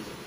season.